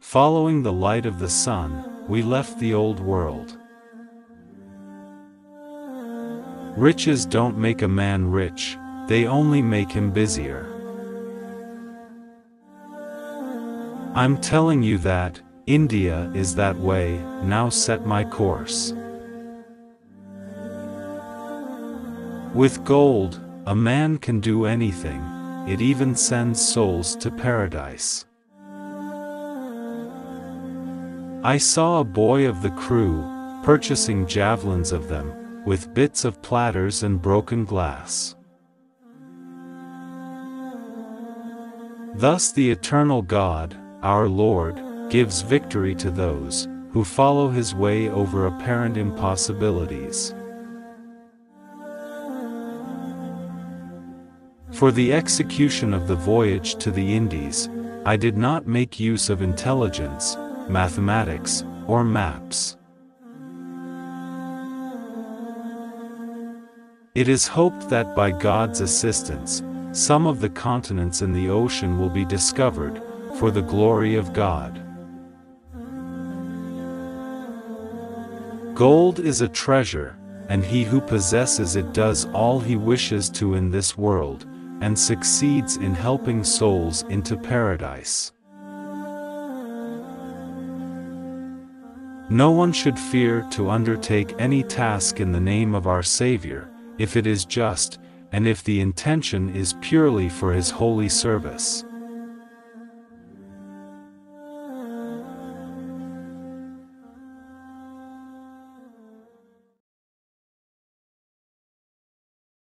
Following the light of the sun, we left the old world. Riches don't make a man rich, they only make him busier. I'm telling you that, India is that way, now set my course. With gold, a man can do anything, it even sends souls to paradise. I saw a boy of the crew, purchasing javelins of them, with bits of platters and broken glass. Thus the eternal God, our Lord, gives victory to those who follow his way over apparent impossibilities. For the execution of the voyage to the Indies, I did not make use of intelligence, mathematics, or maps. It is hoped that by God's assistance, some of the continents in the ocean will be discovered, for the glory of God. Gold is a treasure, and he who possesses it does all he wishes to in this world, and succeeds in helping souls into paradise. No one should fear to undertake any task in the name of our Savior, if it is just, and if the intention is purely for his holy service.